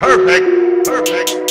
Perfect.